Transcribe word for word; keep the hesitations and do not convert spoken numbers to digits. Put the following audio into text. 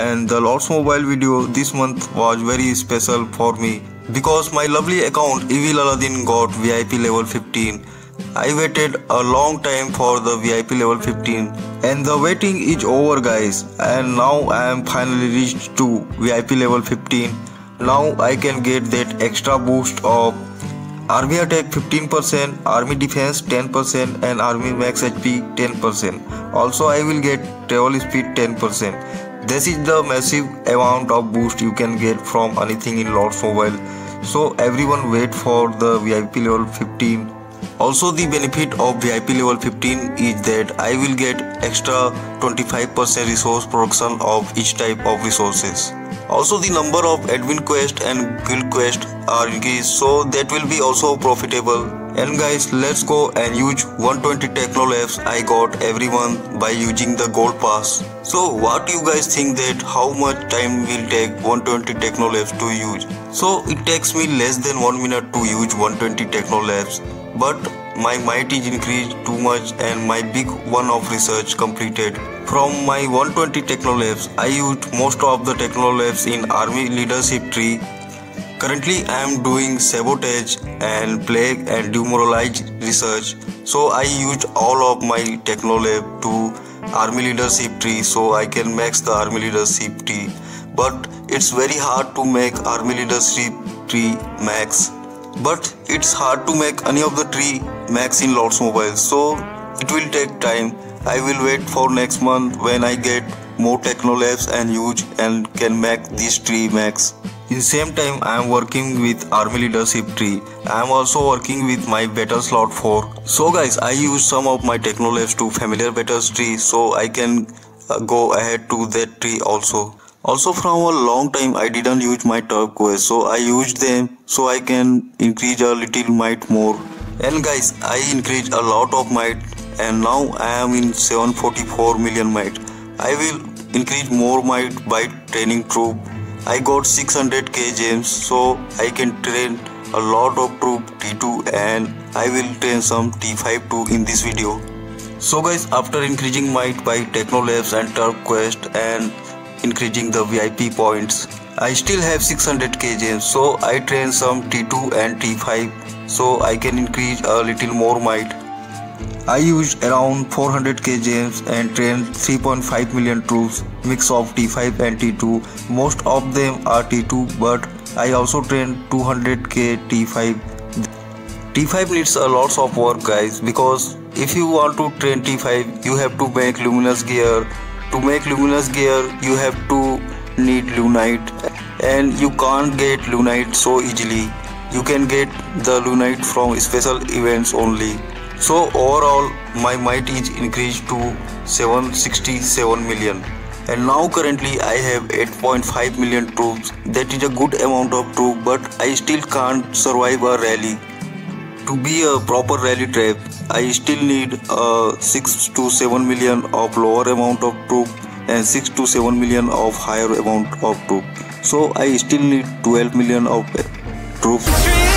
and the Lords Mobile video this month was very special for me because my lovely account Evil Aladdin got V I P level fifteen. I waited a long time for the V I P level fifteen and the waiting is over guys, and now I am finally reached to V I P level fifteen. Now I can get that extra boost of Army Attack fifteen percent, Army Defense ten percent and Army Max H P ten percent. Also I will get Travel Speed ten percent. This is the massive amount of boost you can get from anything in Lords Mobile. So everyone wait for the V I P level fifteen. Also the benefit of V I P level fifteen is that I will get extra twenty-five percent resource production of each type of resources. Also the number of admin quest and guild quest are increased, so that will be also profitable. And guys, let's go and use one twenty Techno Labs I got every month by using the gold pass. So what you guys think that how much time will take one twenty Techno Labs to use? So it takes me less than one minute to use one twenty Techno Labs, but my might is increased too much and my big one of research completed. From my one twenty Techno Labs, I used most of the Techno Labs in Army Leadership Tree. Currently I am doing sabotage and plague and demoralized research, so I used all of my Techno Lab to Army Leadership Tree so I can max the Army Leadership Tree. But it's very hard to make Army Leadership Tree max. But it's hard to make any of the tree max in Lords Mobile, so it will take time. I will wait for next month when I get more Techno Labs and use and can make this tree max. In same time I am working with Army Leadership Tree. I am also working with my battle slot four. So guys, I use some of my Techno Labs to familiar battles tree so I can go ahead to that tree also. Also from a long time I didn't use my turf quest, so I used them so I can increase a little might more. And guys, I increased a lot of might and now I am in seven forty-four million might. I will increase more might by training troop. I got six hundred K gems so I can train a lot of troop T two and I will train some T five too in this video. So guys, after increasing might by Techno Labs and turf quest and increasing the V I P points, I still have six hundred K gems, so I train some T two and T five so I can increase a little more might. I used around four hundred K gems and trained three point five million troops, mix of T five and T two. Most of them are T two, but I also trained two hundred K T five. T five needs a lot of work guys, because if you want to train T five you have to make luminous gear. To make luminous gear you have to need lunite, and you can't get lunite so easily. You can get the lunite from special events only. So overall my might is increased to seven sixty-seven million and now currently I have eight point five million troops. That is a good amount of troops, but I still can't survive a rally. To be a proper rally trap, I still need uh, six to seven million of lower amount of troop and six to seven million of higher amount of troop. So I still need twelve million of troops.